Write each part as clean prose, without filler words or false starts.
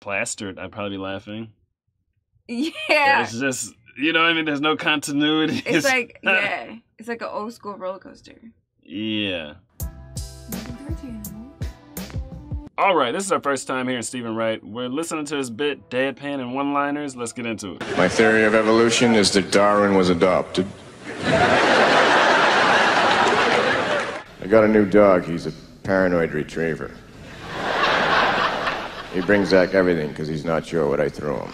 plastered, I'd probably be laughing. Yeah. It's just, you know what I mean? There's no continuity. It's like, yeah. It's like an old school roller coaster. Yeah. All right, this is our first time here in Steven Wright. We're listening to his bit, Deadpan and One-Liners. Let's get into it. My theory of evolution is that Darwin was adopted. I got a new dog. He's a paranoid retriever. He brings back everything because he's not sure what I threw him.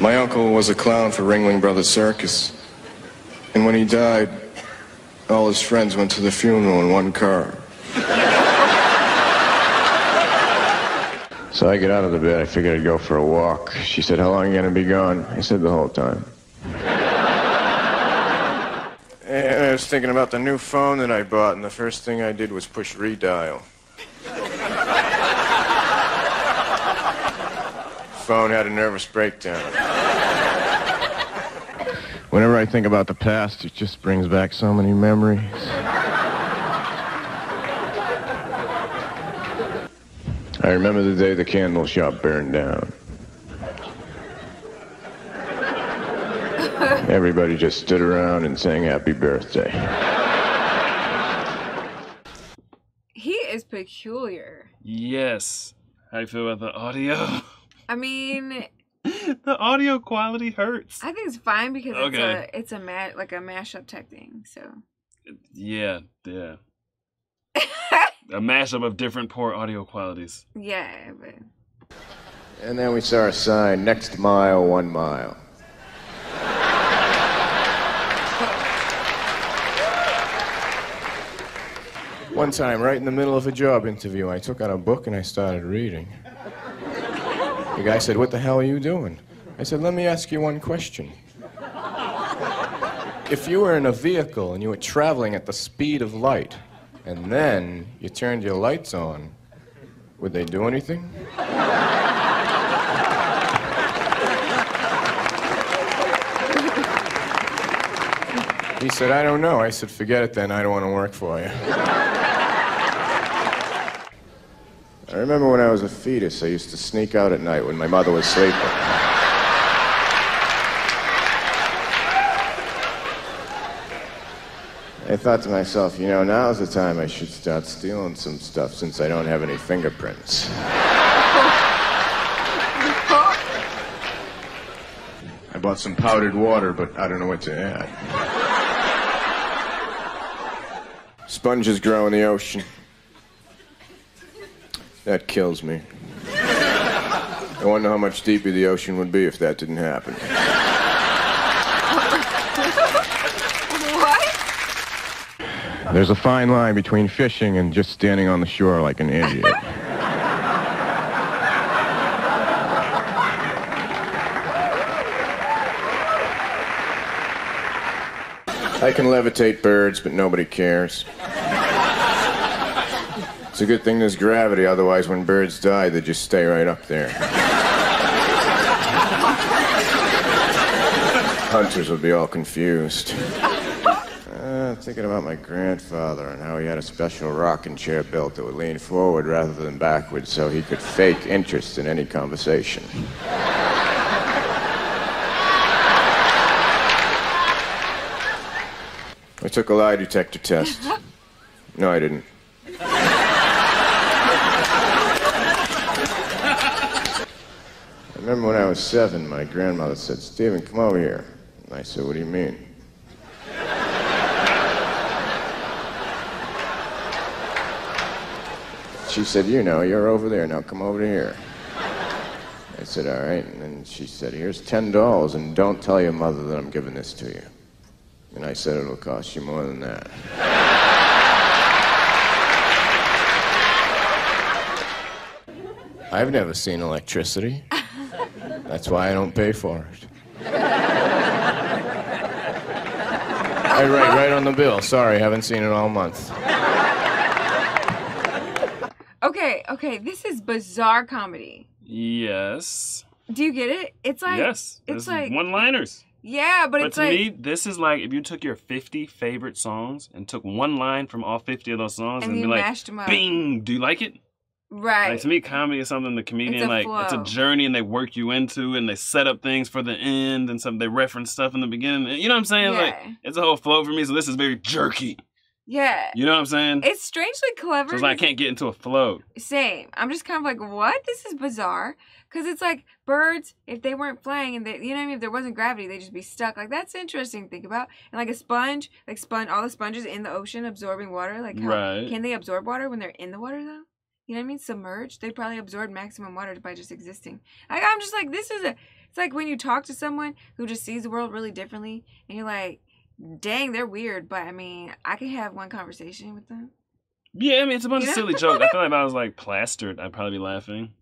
My uncle was a clown for Ringling Brothers Circus. And when he died, all his friends went to the funeral in one car. So I get out of the bed, I figured I'd go for a walk. She said, "How long are you gonna be gone?" I said, "The whole time." And I was thinking about the new phone that I bought, and the first thing I did was push redial. Phone had a nervous breakdown. Whenever I think about the past, it just brings back so many memories. I remember the day the candle shop burned down. Everybody just stood around and sang happy birthday. He is peculiar. Yes. How do you feel about the audio? I mean... the audio quality hurts. I think it's fine because okay. it's a mashup type thing, so... Yeah, yeah. A mashup of different poor audio qualities. Yeah, but... And then we saw a sign, next mile, 1 mile. One time, right in the middle of a job interview, I took out a book and I started reading. The guy said, "What the hell are you doing?" I said, "Let me ask you one question. If you were in a vehicle and you were traveling at the speed of light, and then you turned your lights on, would they do anything?" He said, "I don't know." I said, "Forget it then, I don't want to work for you." I remember when I was a fetus, I used to sneak out at night when my mother was sleeping. I thought to myself, you know, now's the time I should start stealing some stuff since I don't have any fingerprints. I bought some powdered water, but I don't know what to add. Sponges grow in the ocean. That kills me. I wonder how much deeper the ocean would be if that didn't happen. There's a fine line between fishing and just standing on the shore like an idiot. I can levitate birds, but nobody cares. It's a good thing there's gravity, otherwise when birds die, they just stay right up there. Hunters would be all confused. Thinking about my grandfather and how he had a special rocking chair built that would lean forward rather than backwards so he could fake interest in any conversation. I took a lie detector test. No, I didn't. I remember when I was 7, my grandmother said, "Steven, come over here." And I said, "What do you mean?" She said, "You know, you're over there, now come over here." I said, "All right." And then she said, "Here's $10 and don't tell your mother that I'm giving this to you." And I said, "It'll cost you more than that." I've never seen electricity. That's why I don't pay for it. I write right on the bill. "Sorry, haven't seen it all month." Okay, this is bizarre comedy. Yes. Do you get it? It's like... Yes. It's like... one-liners. Yeah, but it's like... But to me, this is like if you took your 50 favorite songs and took one line from all 50 of those songs and be like... And you mashed them up. Bing! Do you like it? Right. Like, to me, comedy is something the comedian, it's a journey, and they work you into, and they set up things for the end, and some they reference stuff in the beginning. You know what I'm saying? Yeah. Like, it's a whole flow for me, so this is very jerky. Yeah. You know what I'm saying? It's strangely clever. So it's like I can't get into a flow. Same. I'm just kind of like, what? This is bizarre. Because it's like birds, if they weren't flying, and they, you know what I mean? If there wasn't gravity, they'd just be stuck. Like, that's interesting to think about. And like a sponge, all the sponges in the ocean absorbing water. Like, how, can they absorb water when they're in the water, though? You know what I mean? Submerged. They probably absorb maximum water by just existing. Like, I'm just like, this is a... It's like when you talk to someone who just sees the world really differently, and you're like, dang, they're weird, but I mean, I can have one conversation with them. Yeah, I mean, it's a bunch of silly jokes. I feel like if I was like plastered, I'd probably be laughing.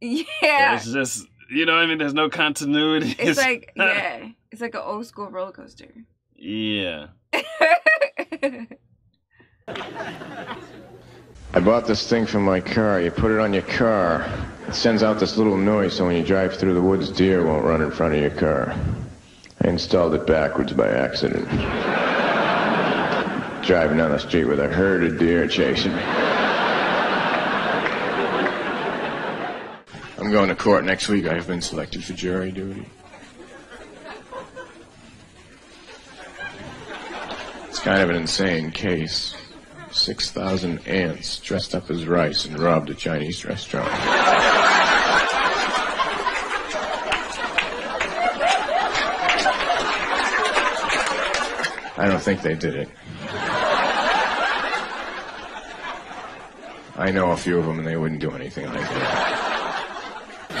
Yeah. But it's just, you know what I mean? There's no continuity. It's like, yeah. It's like an old school roller coaster. Yeah. I bought this thing for my car. You put it on your car. It sends out this little noise, so when you drive through the woods, deer won't run in front of your car. I installed it backwards by accident. Driving down the street with a herd of deer chasing me. I'm going to court next week. I have been selected for jury duty. It's kind of an insane case. 6,000 ants dressed up as rice and robbed a Chinese restaurant. I don't think they did it. I know a few of them, and they wouldn't do anything like that.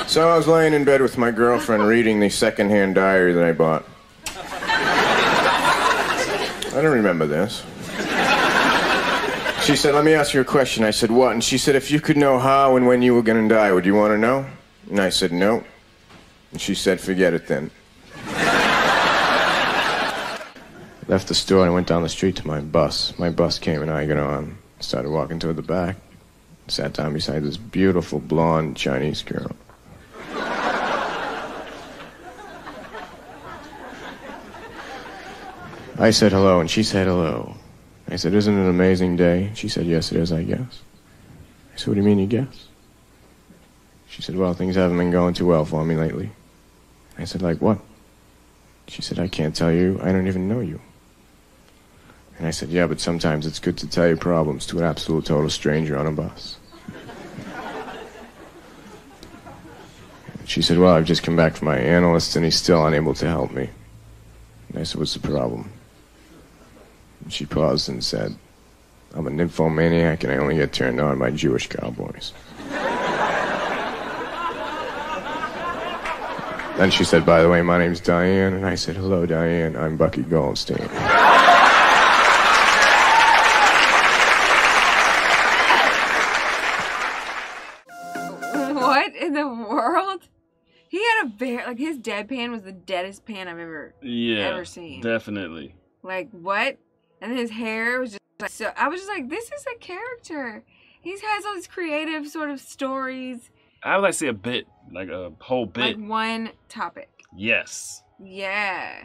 So I was laying in bed with my girlfriend reading the secondhand diary that I bought. I don't remember this. She said, let me ask you a question. I said, what? And she said, if you could know how and when you were going to die, would you want to know? And I said, no. And she said, forget it then. Left the store and went down the street to my bus. My bus came and I got on. Started walking toward the back. Sat down beside this beautiful blonde Chinese girl. I said hello and she said hello. I said, isn't it an amazing day? She said, yes it is, I guess. I said, what do you mean you guess? She said, well, things haven't been going too well for me lately. I said, like what? She said, I can't tell you. I don't even know you. And I said, yeah, but sometimes it's good to tell your problems to an absolute total stranger on a bus. And she said, well, I've just come back from my analyst and he's still unable to help me. And I said, what's the problem? And she paused and said, I'm a nymphomaniac and I only get turned on by Jewish cowboys. Then she said, by the way, my name's Diane. And I said, hello, Diane, I'm Bucky Goldstein. What in the world? He had a very, like, his deadpan was the deadest pan I've ever seen. Definitely. Like, what? And his hair was just like, so I was just like, this is a character. He has all these creative sort of stories. I would like to see a bit, like a whole bit. Like one topic. Yes. Yeah.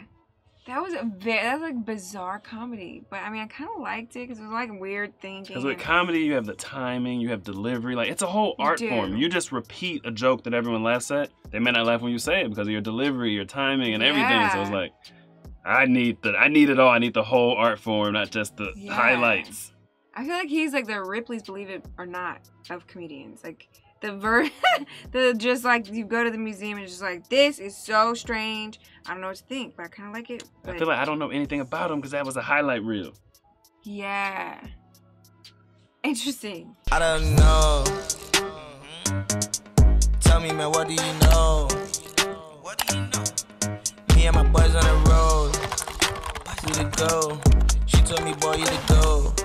That was like bizarre comedy. But I mean, I kind of liked it because it was like weird thinking. Because with comedy, you have the timing, you have delivery. Like, it's a whole art form. You just repeat a joke that everyone laughs at. They may not laugh when you say it because of your delivery, your timing, and everything. So it's like, I need it all. I need the whole art form, not just the highlights. I feel like he's like the Ripley's Believe It or Not of comedians. Like, just like you go to the museum and just like, this is so strange. I don't know what to think, but I kind of like it. But I feel like I don't know anything about him because that was a highlight reel. Yeah. Interesting. I don't know. Tell me, man, what do you know? What do you know? Me and my boys on the road. You to go. She told me, boy, you to go.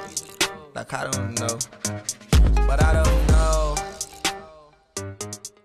Like, I don't know. But I don't know.